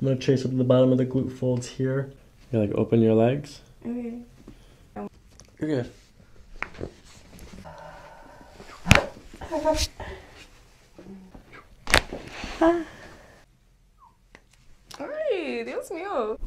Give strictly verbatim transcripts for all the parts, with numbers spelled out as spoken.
I'm going to trace up the bottom of the glute folds here. You like open your legs? Okay. You're good. Hey, Dios mío.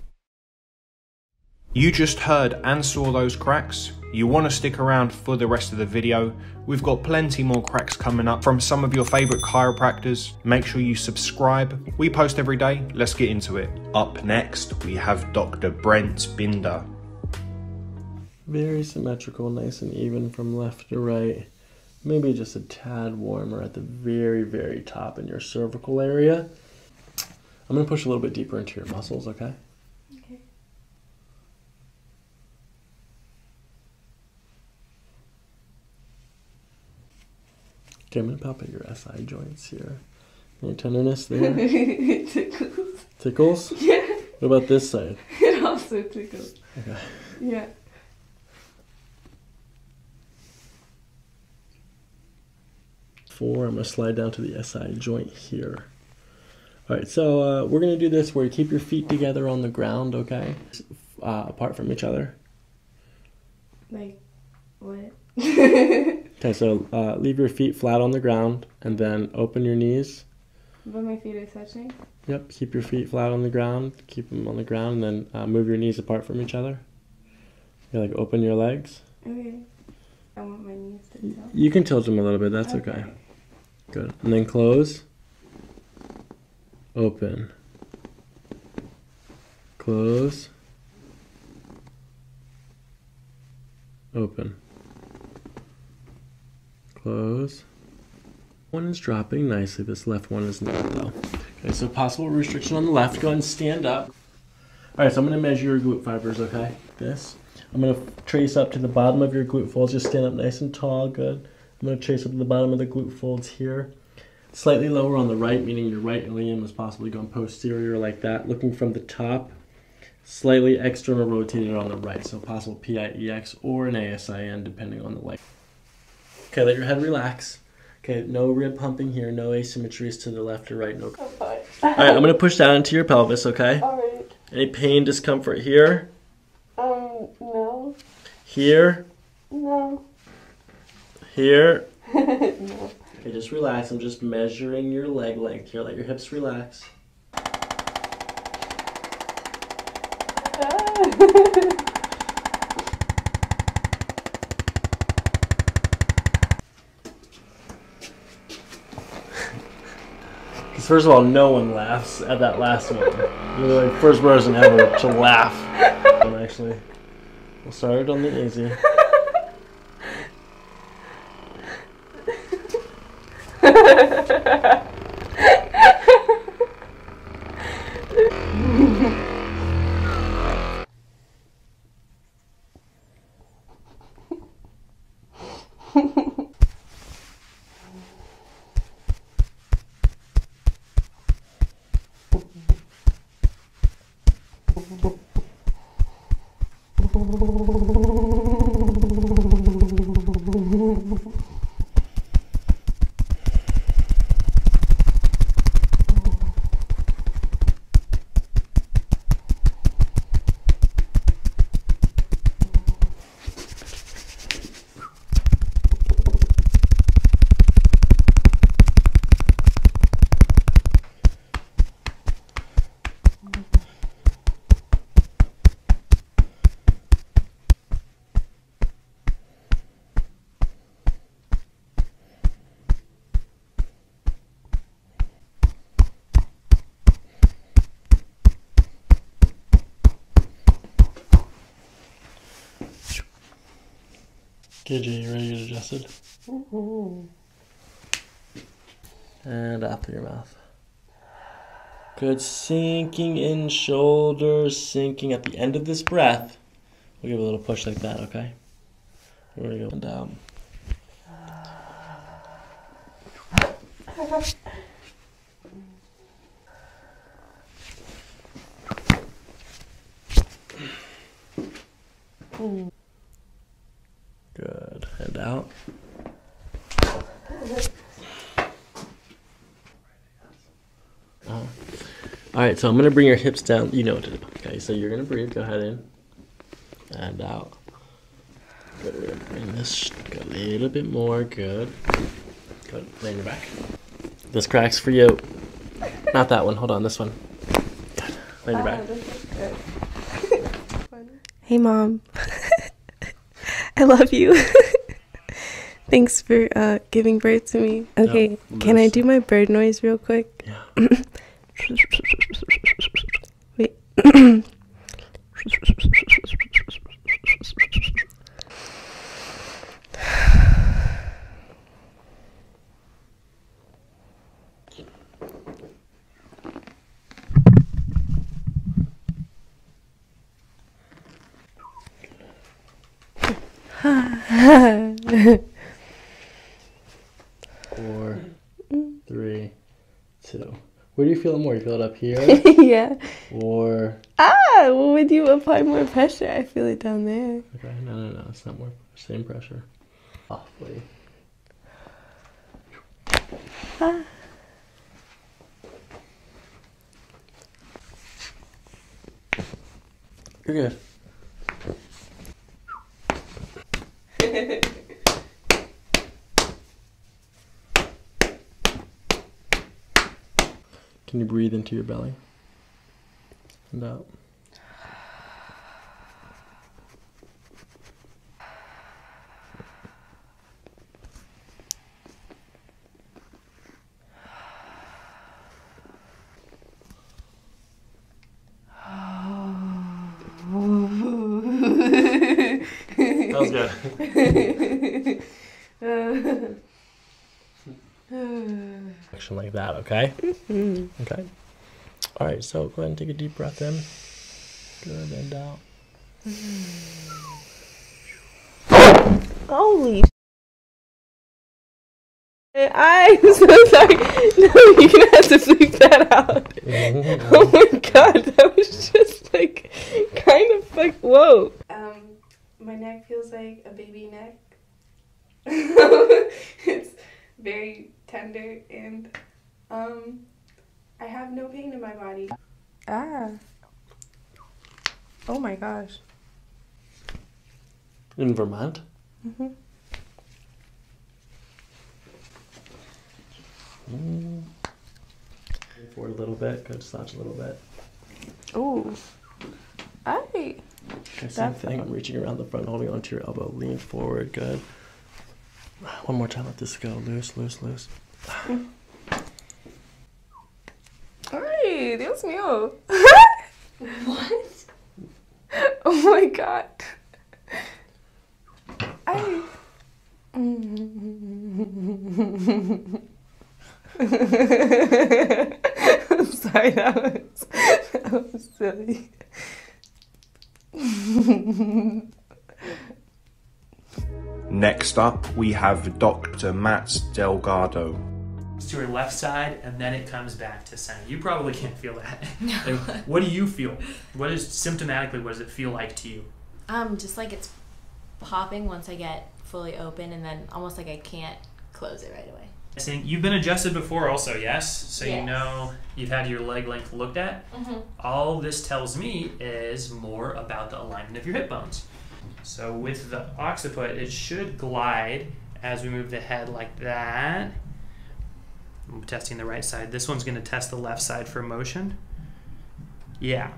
You just heard and saw those cracks. You want to stick around for the rest of the video. We've got plenty more cracks coming up from some of your favorite chiropractors. Make sure you subscribe. We post every day. Let's get into it. Up next, we have Doctor Brent Binder. Very symmetrical, nice and even from left to right. Maybe just a tad warmer at the very, very top in your cervical area. I'm going to push a little bit deeper into your muscles, okay? Okay. Okay, I'm going to palpate your S I joints here. Any tenderness there? It tickles. Tickles? Yeah. What about this side? It also tickles. Okay. Yeah. Four, I'm going to slide down to the S I joint here. All right, so uh, we're going to do this where you keep your feet together on the ground, okay? Uh, apart from each other. Like, what? Okay, so uh, leave your feet flat on the ground and then open your knees. But my feet are touching? Yep, keep your feet flat on the ground, keep them on the ground, and then uh, move your knees apart from each other. You like open your legs. Okay. I want my knees to tilt. You can tilt them a little bit, that's okay. Okay. Good. And then close. Open. Close. Open. Close. One is dropping nicely, this left one is not though. Okay, so possible restriction on the left. Go ahead and stand up. Alright, so I'm going to measure your glute fibers, okay? This. I'm going to trace up to the bottom of your glute folds. Just stand up nice and tall, good. I'm going to trace up to the bottom of the glute folds here. Slightly lower on the right, meaning your right ilium is possibly going posterior like that. Looking from the top, slightly external rotated on the right. So possible P I E X or an A S I N depending on the leg. Okay, let your head relax. Okay, no rib pumping here, no asymmetries to the left or right. No. Alright, I'm going to push down into your pelvis, okay? Alright. Any pain, discomfort here? Um, no. Here? No. Here? No. Okay, just relax. I'm just measuring your leg length here. Let your hips relax. Because first of all, no one laughs at that last one. You're the first person ever to laugh. Actually, we'll start it on the easy. K J, you ready to get adjusted? Mm-hmm. And out through your mouth. Good, sinking in shoulders, sinking at the end of this breath. We'll give a little push like that, okay? We're gonna go and down. Mm. Good, head out. Uh, All right, so I'm gonna bring your hips down. You know what to do. Okay, so you're gonna breathe. Go ahead in and out. Good. Bring this a little bit more. Good. Good. Lay on your back. This crack's for you. Not that one. Hold on. This one. Good. Lay on your back. Hey, Mom. I love you. Thanks for uh, giving birth to me. Okay, yep, can I do my bird noise real quick? Yeah. Wait. Four, three, two. Where do you feel it more? You feel it up here? Yeah. Or ah, well, would you apply more pressure? I feel it down there. Okay, no, no, no, it's not more. Same pressure. Awfully. Ah. You're good. Can you breathe into your belly and out? That was good. Action like that, okay? Mm-hmm. Okay. All right, so go ahead and take a deep breath in. Good, and out. Holy shit. I'm so sorry. No, you're going to have to bleep that out. Mm-hmm. Oh my God, that was just like kind of like, whoa. Um, my neck feels like a baby neck. It's very tender, and um, I have no pain in my body. Ah. Oh my gosh. In Vermont? Mm-hmm. Mm. Forward a little bit, go slouch a little bit. Ooh. Aye. Okay, same thing, I'm reaching around the front, holding onto your elbow, lean forward, good. One more time, let this go. Loose, loose, loose. Ay, Dios mío. What? Oh my God. I. I'm sorry, that was, that was silly. Next up, we have Doctor Mats Delgado. To your left side, and then it comes back to center. You probably can't feel that. No. Like, what do you feel? What is, symptomatically, what does it feel like to you? Um, just like it's popping once I get fully open, and then almost like I can't close it right away. I think you've been adjusted before also, yes? So yes. You know you've had your leg length looked at. Mm-hmm. All this tells me is more about the alignment of your hip bones. So with the occiput, it should glide as we move the head like that. I'm testing the right side. This one's going to test the left side for motion. Yeah.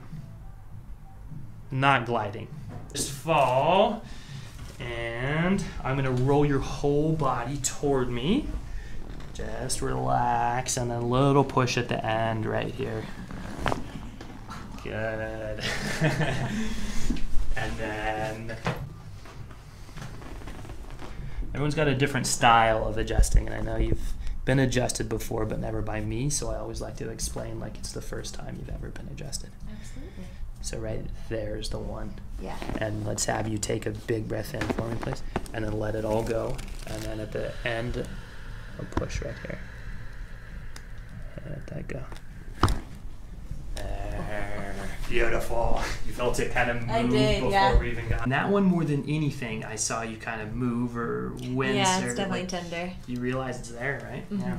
Not gliding. Just fall. And I'm going to roll your whole body toward me. Just relax and a little push at the end right here. Good. And then everyone's got a different style of adjusting, and I know you've been adjusted before, but never by me, so I always like to explain like it's the first time you've ever been adjusted. Absolutely. So right there's the one. Yeah. And let's have you take a big breath in for me, please, and then let it all go, and then at the end, I'll push right here. And let that go. Beautiful. You felt it kind of move I did, before yeah. we even got. And that one, more than anything, I saw you kind of move or wince. Yeah, it's or, definitely like, tender. You realize it's there, right? Mm-hmm. Yeah.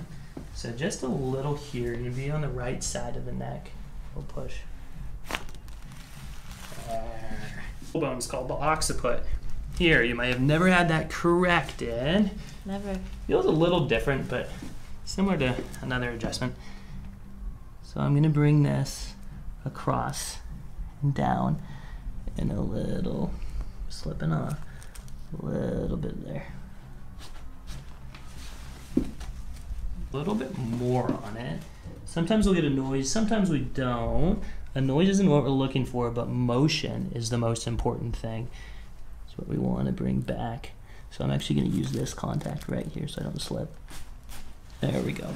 So just a little here. You'd be on the right side of the neck. We'll push. Uh, bone's called the occiput. Here, you might have never had that corrected. Never. Feels a little different, but similar to another adjustment. So I'm gonna bring this across and down and a little, slipping off, a little bit there. A little bit more on it. Sometimes we'll get a noise, sometimes we don't. A noise isn't what we're looking for, but motion is the most important thing. It's what we wanna bring back. So I'm actually gonna use this contact right here so I don't slip. There we go.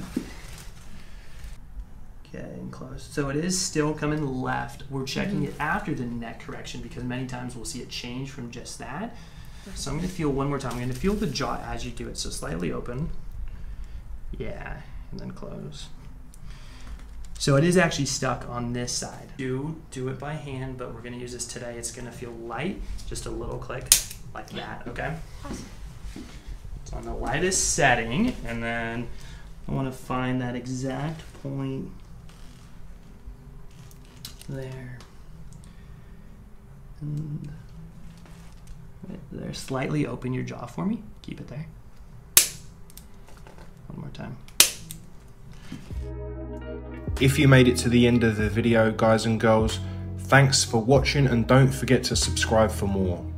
Okay, and close. So it is still coming left. We're checking it after the neck correction because many times we'll see it change from just that. So I'm gonna feel one more time. I'm gonna feel the jaw as you do it. So slightly open, yeah, and then close. So it is actually stuck on this side. Do do it by hand, but we're gonna use this today. It's gonna feel light, just a little click like that, okay? Awesome. It's on the lightest setting, and then I wanna find that exact point. There. And right there. Slightly open your jaw for me. Keep it there. One more time. If you made it to the end of the video, guys and girls, thanks for watching and don't forget to subscribe for more.